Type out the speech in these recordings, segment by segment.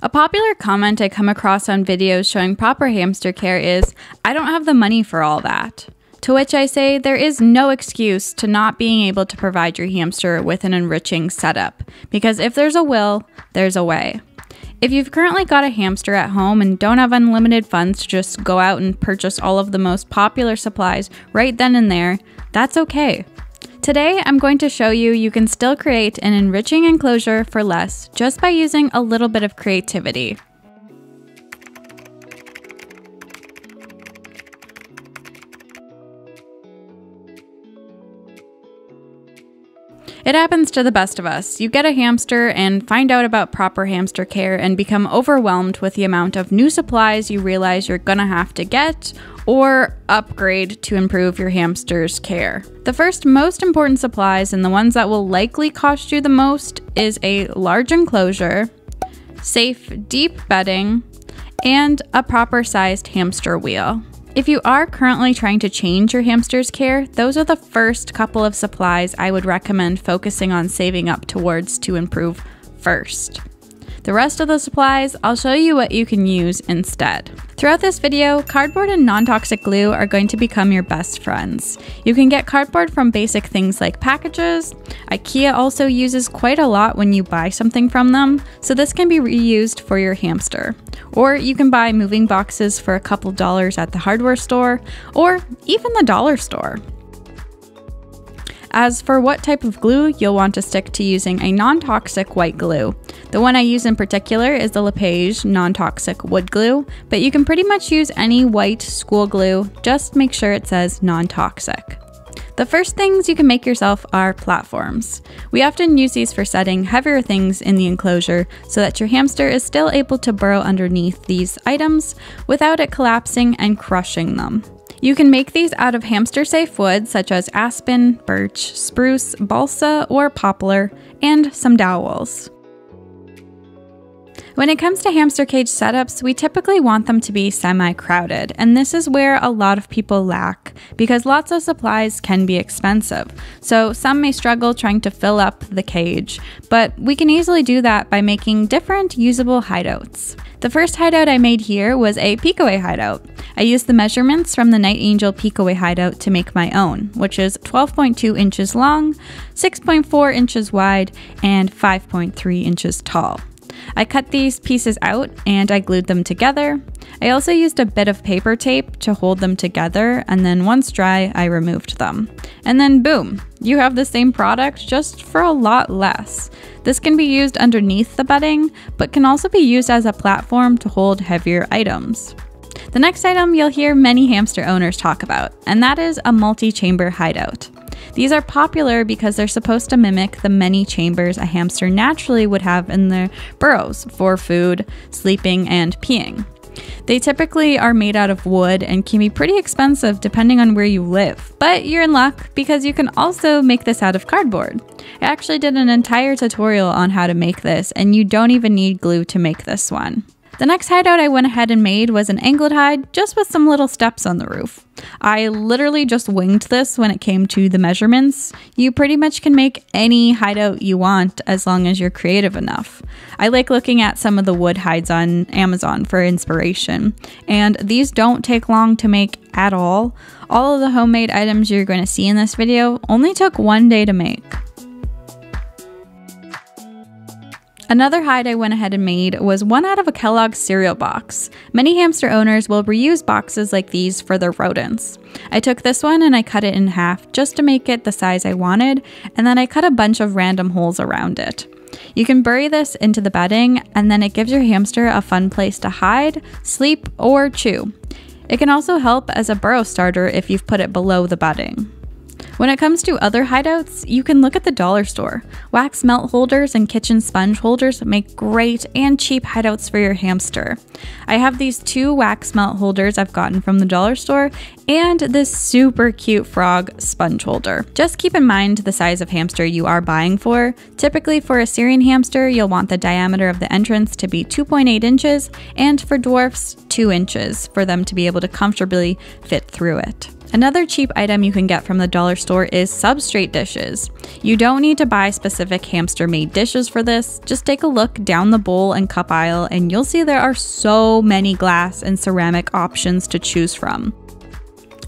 A popular comment I come across on videos showing proper hamster care is, "I don't have the money for all that." To which I say, there is no excuse to not being able to provide your hamster with an enriching setup, because if there's a will, there's a way. If you've currently got a hamster at home and don't have unlimited funds to just go out and purchase all of the most popular supplies right then and there, that's okay. Today, I'm going to show you can still create an enriching enclosure for less just by using a little bit of creativity. It happens to the best of us. You get a hamster and find out about proper hamster care and become overwhelmed with the amount of new supplies you realize you're gonna have to get or upgrade to improve your hamster's care. The first most important supplies and the ones that will likely cost you the most is a large enclosure, safe deep bedding, and a proper sized hamster wheel. If you are currently trying to change your hamster's care, those are the first couple of supplies I would recommend focusing on saving up towards to improve first. The rest of the supplies, I'll show you what you can use instead. Throughout this video, cardboard and non-toxic glue are going to become your best friends. You can get cardboard from basic things like packages. IKEA also uses quite a lot when you buy something from them, so this can be reused for your hamster. Or you can buy moving boxes for a couple dollars at the hardware store, or even the dollar store. As for what type of glue, you'll want to stick to using a non-toxic white glue. The one I use in particular is the LePage non-toxic wood glue, but you can pretty much use any white school glue, just make sure it says non-toxic. The first things you can make yourself are platforms. We often use these for setting heavier things in the enclosure so that your hamster is still able to burrow underneath these items without it collapsing and crushing them. You can make these out of hamster-safe wood such as aspen, birch, spruce, balsa, or poplar, and some dowels. When it comes to hamster cage setups, we typically want them to be semi-crowded, and this is where a lot of people lack because lots of supplies can be expensive, so some may struggle trying to fill up the cage, but we can easily do that by making different usable hideouts. The first hideout I made here was a peekaway hideout. I used the measurements from the Night Angel peekaway hideout to make my own, which is 12.2 inches long, 6.4 inches wide, and 5.3 inches tall. I cut these pieces out and I glued them together. I also used a bit of paper tape to hold them together, and then once dry, I removed them. And then boom, you have the same product just for a lot less. This can be used underneath the bedding, but can also be used as a platform to hold heavier items. The next item you'll hear many hamster owners talk about, and that is a multi-chamber hideout. These are popular because they're supposed to mimic the many chambers a hamster naturally would have in their burrows for food, sleeping, and peeing. They typically are made out of wood and can be pretty expensive depending on where you live, but you're in luck because you can also make this out of cardboard. I actually did an entire tutorial on how to make this, and you don't even need glue to make this one. The next hideout I went ahead and made was an angled hide just with some little steps on the roof. I literally just winged this when it came to the measurements. You pretty much can make any hideout you want as long as you're creative enough. I like looking at some of the wood hides on Amazon for inspiration, and these don't take long to make at all. All of the homemade items you're going to see in this video only took one day to make. Another hide I went ahead and made was one out of a Kellogg's cereal box. Many hamster owners will reuse boxes like these for their rodents. I took this one and I cut it in half just to make it the size I wanted, and then I cut a bunch of random holes around it. You can bury this into the bedding, and then it gives your hamster a fun place to hide, sleep, or chew. It can also help as a burrow starter if you've put it below the bedding. When it comes to other hideouts, you can look at the dollar store. Wax melt holders and kitchen sponge holders make great and cheap hideouts for your hamster. I have these two wax melt holders I've gotten from the dollar store and this super cute frog sponge holder. Just keep in mind the size of hamster you are buying for. Typically for a Syrian hamster, you'll want the diameter of the entrance to be 2.8 inches and for dwarfs, 2 inches for them to be able to comfortably fit through it. Another cheap item you can get from the dollar store is substrate dishes. You don't need to buy specific hamster-made dishes for this, just take a look down the bowl and cup aisle and you'll see there are so many glass and ceramic options to choose from.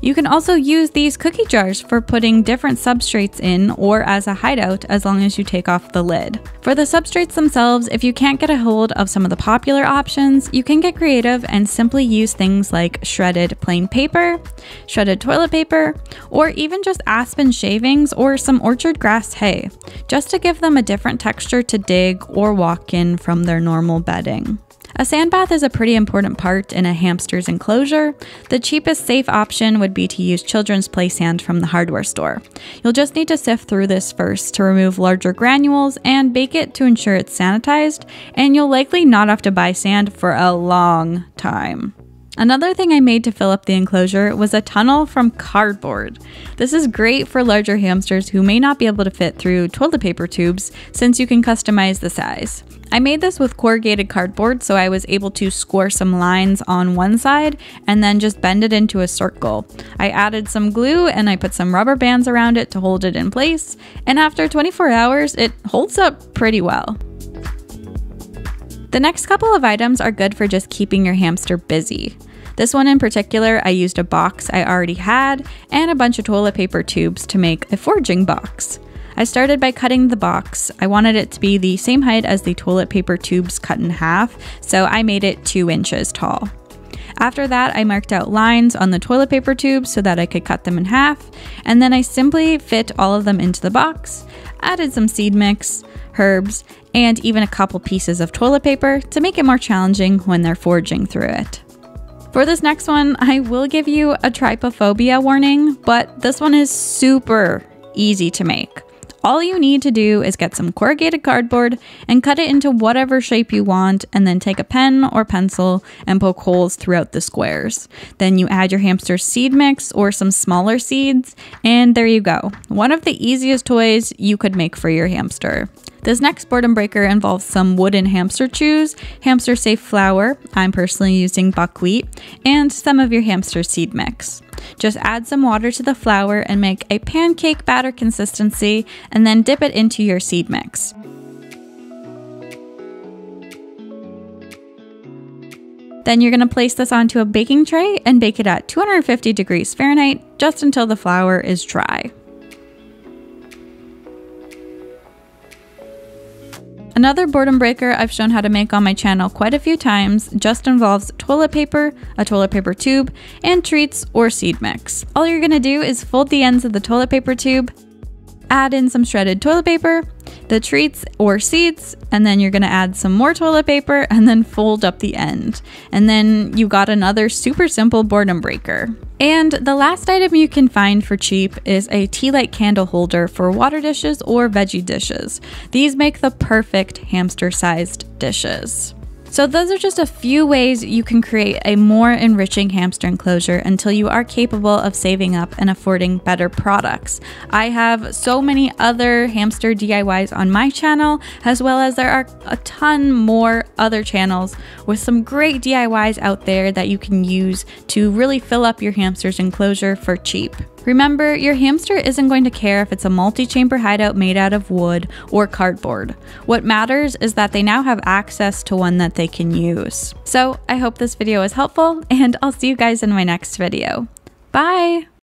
You can also use these cookie jars for putting different substrates in or as a hideout as long as you take off the lid. For the substrates themselves, if you can't get a hold of some of the popular options, you can get creative and simply use things like shredded plain paper, shredded toilet paper, or even just aspen shavings or some orchard grass hay, just to give them a different texture to dig or walk in from their normal bedding. A sand bath is a pretty important part in a hamster's enclosure. The cheapest safe option would be to use children's play sand from the hardware store. You'll just need to sift through this first to remove larger granules and bake it to ensure it's sanitized, and you'll likely not have to buy sand for a long time. Another thing I made to fill up the enclosure was a tunnel from cardboard. This is great for larger hamsters who may not be able to fit through toilet paper tubes since you can customize the size. I made this with corrugated cardboard, so I was able to score some lines on one side and then just bend it into a circle. I added some glue and I put some rubber bands around it to hold it in place, and after 24 hours, it holds up pretty well. The next couple of items are good for just keeping your hamster busy. This one in particular, I used a box I already had and a bunch of toilet paper tubes to make a foraging box. I started by cutting the box. I wanted it to be the same height as the toilet paper tubes cut in half, so I made it 2 inches tall. After that, I marked out lines on the toilet paper tubes so that I could cut them in half, and then I simply fit all of them into the box, added some seed mix, herbs, and even a couple pieces of toilet paper to make it more challenging when they're foraging through it. For this next one, I will give you a trypophobia warning, but this one is super easy to make. All you need to do is get some corrugated cardboard and cut it into whatever shape you want, and then take a pen or pencil and poke holes throughout the squares. Then you add your hamster's seed mix or some smaller seeds, and there you go. One of the easiest toys you could make for your hamster. This next boredom breaker involves some wooden hamster chews, hamster safe flour, I'm personally using buckwheat, and some of your hamster seed mix. Just add some water to the flour and make a pancake batter consistency, and then dip it into your seed mix. Then you're going to place this onto a baking tray and bake it at 250 degrees Fahrenheit just until the flour is dry. Another boredom breaker I've shown how to make on my channel quite a few times just involves toilet paper, a toilet paper tube, and treats or seed mix. All you're going to do is fold the ends of the toilet paper tube, add in some shredded toilet paper, the treats or seeds, and then you're going to add some more toilet paper and then fold up the end. And then you got another super simple boredom breaker. And the last item you can find for cheap is a tea light candle holder for water dishes or veggie dishes. These make the perfect hamster-sized dishes. So those are just a few ways you can create a more enriching hamster enclosure until you are capable of saving up and affording better products. I have so many other hamster DIYs on my channel, as well as there are a ton more other channels with some great DIYs out there that you can use to really fill up your hamster's enclosure for cheap. Remember, your hamster isn't going to care if it's a multi-chamber hideout made out of wood or cardboard. What matters is that they now have access to one that they can use. So I hope this video was helpful, and I'll see you guys in my next video. Bye!